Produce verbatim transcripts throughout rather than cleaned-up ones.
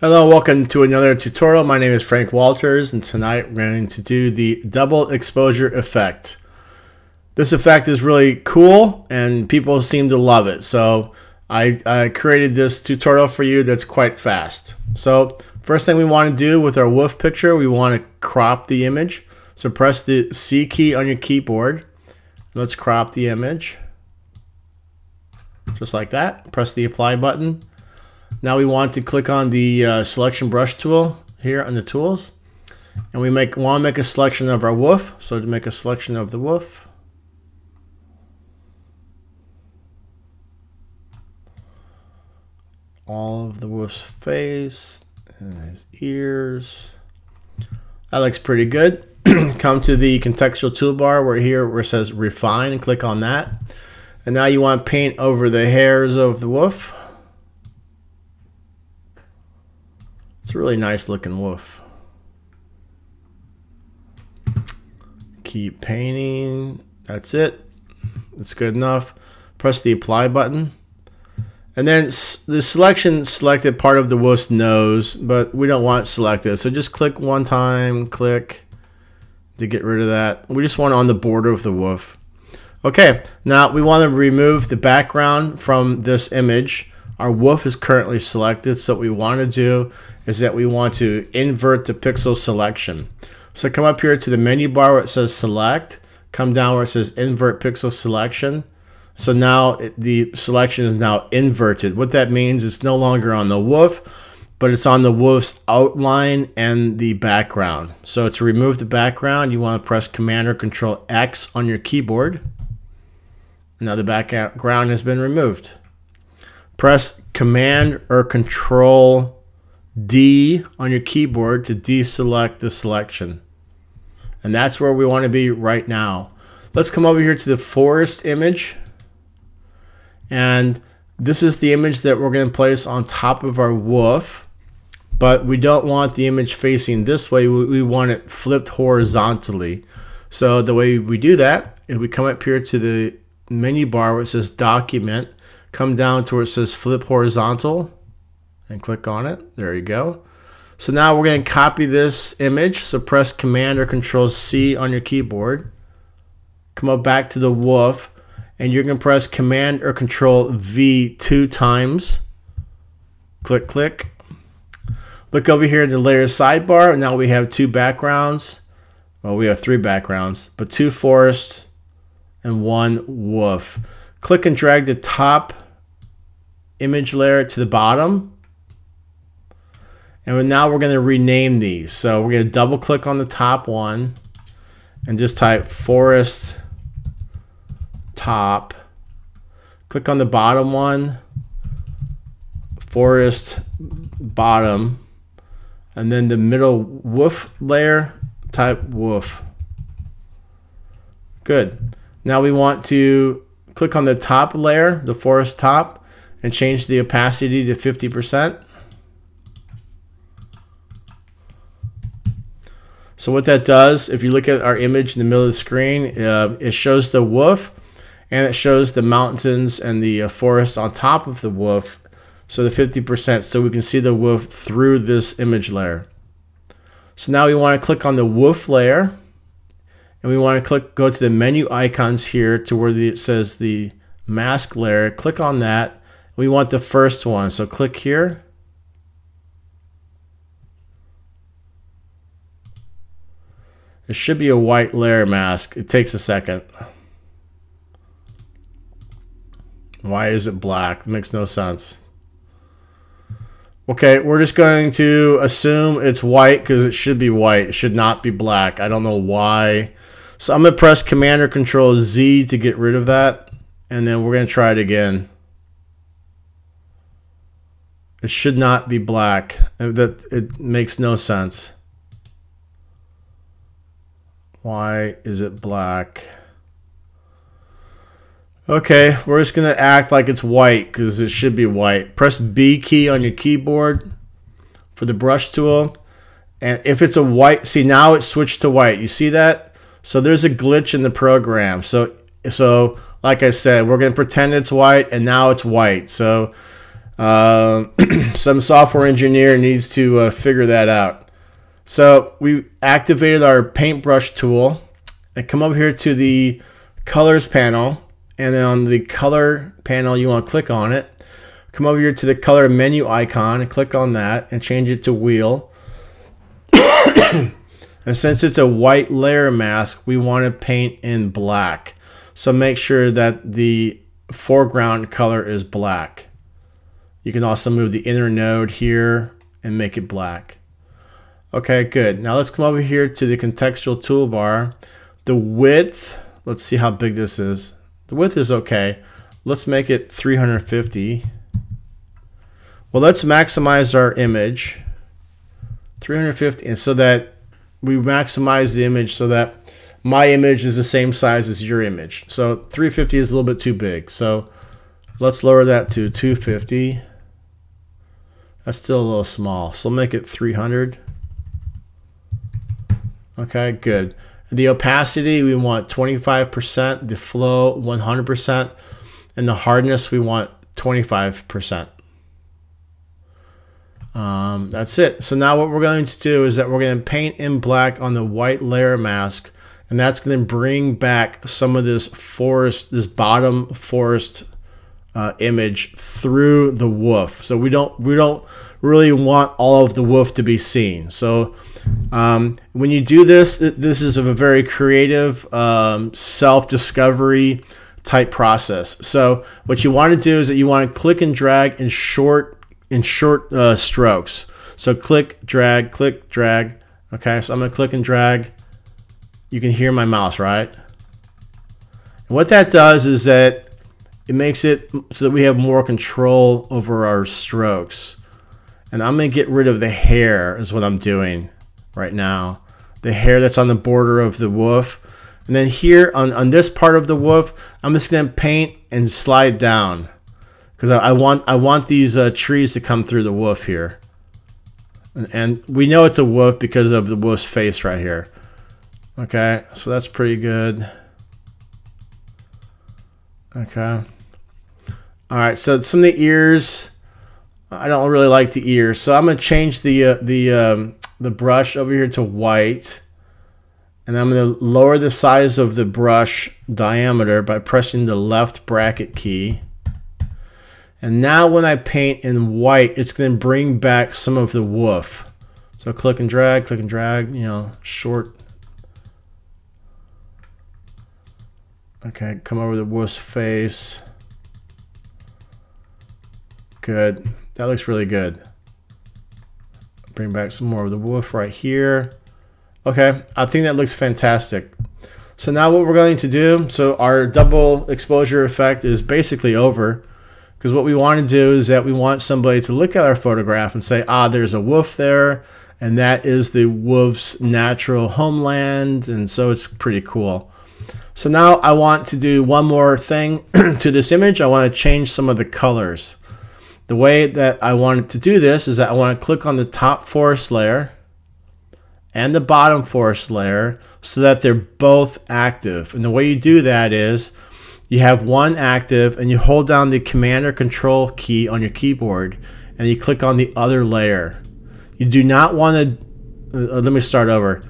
Hello, welcome to another tutorial. My name is Frank Walters, and tonight we're going to do the double exposure effect. This effect is really cool and people seem to love it. So I, I created this tutorial for you that's quite fast. So first thing we want to do with our wolf picture, we want to crop the image. So press the C key on your keyboard. Let's crop the image. Just like that. Press the apply button. Now we want to click on the uh, selection brush tool here on the tools, and we make want to make a selection of our wolf. So to make a selection of the wolf, all of the wolf's face and his ears. That looks pretty good. Come to the contextual toolbar where here where it says refine and click on that. And now you want to paint over the hairs of the wolf. It's a really nice looking wolf. Keep painting. That's it. It's good enough. Press the apply button. And then the selection selected part of the wolf's nose, but we don't want it selected. So just click one time, click to get rid of that. We just want it on the border of the wolf. Okay, now we want to remove the background from this image. Our wolf is currently selected, so what we want to do is that we want to invert the pixel selection. So come up here to the menu bar where it says select, come down where it says invert pixel selection. So now it, the selection is now inverted. What that means is it's no longer on the wolf, but it's on the wolf's outline and the background. So to remove the background, you want to press Command or Control X on your keyboard. Now the background has been removed. Press Command or Control D on your keyboard to deselect the selection. And that's where we want to be right now. Let's come over here to the forest image. And this is the image that we're going to place on top of our wolf. But we don't want the image facing this way. We want it flipped horizontally. So the way we do that is we come up here to the menu bar where it says Document. Come down to where it says flip horizontal and click on it. There you go. So now we're going to copy this image. So press Command or Control C on your keyboard. Come up back to the wolf and you're going to press Command or Control V two times. Click, click. Look over here in the layer sidebar. And now we have two backgrounds. Well, we have three backgrounds, but two forests and one wolf. Click and drag the top image layer to the bottom. And now we're going to rename these. So we're going to double click on the top one and just type forest top. Click on the bottom one, forest bottom. And then the middle wolf layer, type wolf. Good. Now we want to click on the top layer, the forest top, and change the opacity to fifty percent. So what that does, if you look at our image in the middle of the screen, uh, it shows the wolf and it shows the mountains and the uh, forest on top of the wolf. So the fifty percent, so we can see the wolf through this image layer. So now we want to click on the wolf layer. And we want to click, go to the menu icons here to where the, it says the mask layer. Click on that. We want the first one. So click here. It should be a white layer mask. It takes a second. Why is it black? It makes no sense. Okay, we're just going to assume it's white because it should be white. It should not be black. I don't know why. So I'm going to press Command or Control Z to get rid of that. And then we're going to try it again. It should not be black. That it makes no sense. Why is it black? Okay, we're just going to act like it's white because it should be white. Press B key on your keyboard for the brush tool. And if it's a white, see now it switched to white. You see that? So there's a glitch in the program. So, so like I said, we're going to pretend it's white and now it's white. So Uh, some software engineer needs to uh, figure that out. So we activated our paintbrush tool and come over here to the colors panel, and then on the color panel you want to click on it. Come over here to the color menu icon and click on that and change it to wheel. And since it's a white layer mask, we want to paint in black. So make sure that the foreground color is black. You can also move the inner node here and make it black. Okay, good. Now let's come over here to the contextual toolbar. The width, let's see how big this is. The width is okay. Let's make it three hundred fifty. Well, let's maximize our image. three hundred fifty, and so that we maximize the image so that my image is the same size as your image. So three hundred fifty is a little bit too big. So let's lower that to two hundred fifty. That's still a little small. So make it three hundred. Okay, good. The opacity, we want twenty-five percent, the flow one hundred percent, and the hardness we want twenty-five percent. Um, that's it. So now what we're going to do is that we're going to paint in black on the white layer mask, and that's going to bring back some of this forest, this bottom forest uh, image through the woof. So we don't we don't really want all of the woof to be seen. So um, when you do this, this is a very creative um, self-discovery type process. So what you want to do is that you want to click and drag and short. in short uh, strokes. So click, drag, click, drag. Okay, so I'm gonna click and drag. You can hear my mouse, right? And what that does is that it makes it so that we have more control over our strokes. And I'm gonna get rid of the hair is what I'm doing right now. The hair that's on the border of the woof. And then here on, on this part of the woof, I'm just gonna paint and slide down. Because I want I want these uh, trees to come through the woof here, and, and we know it's a woof because of the woof's face right here. Okay, so that's pretty good. Okay, all right. So some of the ears, I don't really like the ears, so I'm gonna change the uh, the um, the brush over here to white, and I'm gonna lower the size of the brush diameter by pressing the left bracket key. And now when I paint in white, it's going to bring back some of the woof. So click and drag, click and drag, you know, short. Okay, come over the woof's face. Good. That looks really good. Bring back some more of the woof right here. Okay, I think that looks fantastic. So now what we're going to do, so our double exposure effect is basically over. Because what we want to do is that we want somebody to look at our photograph and say, ah, there's a wolf there, and that is the wolf's natural homeland, and so it's pretty cool. So now I want to do one more thing to this image. I want to change some of the colors. The way that I wanted to do this is that I want to click on the top forest layer and the bottom forest layer so that they're both active. And the way you do that is you have one active and you hold down the command or control key on your keyboard and you click on the other layer. You do not want to, uh, let me start over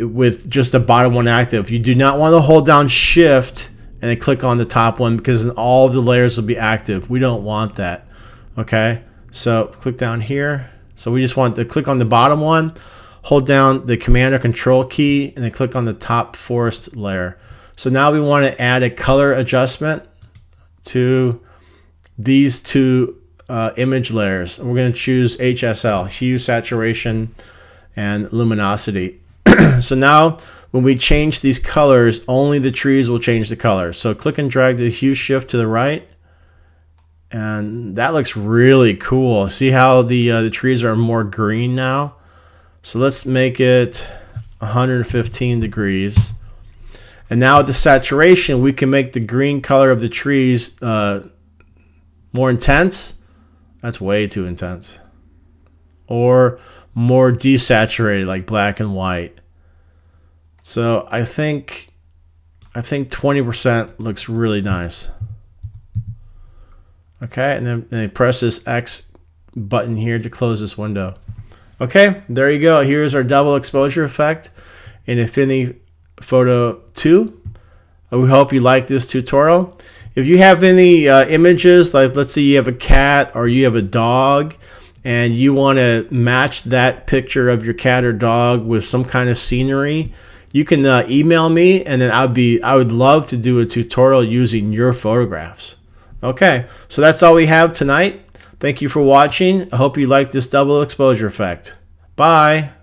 with just the bottom one active. You do not want to hold down shift and then click on the top one because then all the layers will be active. We don't want that. Okay, so click down here. So we just want to click on the bottom one, hold down the command or control key and then click on the top forest layer. So now we want to add a color adjustment to these two uh, image layers. We're going to choose H S L, hue, saturation, and luminosity. So now when we change these colors, only the trees will change the colors. So click and drag the hue shift to the right. And that looks really cool. See how the, uh, the trees are more green now? So let's make it one hundred fifteen degrees. And now at the saturation, we can make the green color of the trees uh, more intense. That's way too intense. Or more desaturated, like black and white. So I think I think twenty percent looks really nice. Okay, and then, then press this X button here to close this window. Okay, there you go. Here's our double exposure effect in Affinity Photo two. We hope you like this tutorial. If you have any uh, images, like let's say you have a cat or you have a dog, and you want to match that picture of your cat or dog with some kind of scenery, you can uh, email me, and then I'd be I would love to do a tutorial using your photographs. Okay, so that's all we have tonight. Thank you for watching. I hope you like this double exposure effect. Bye.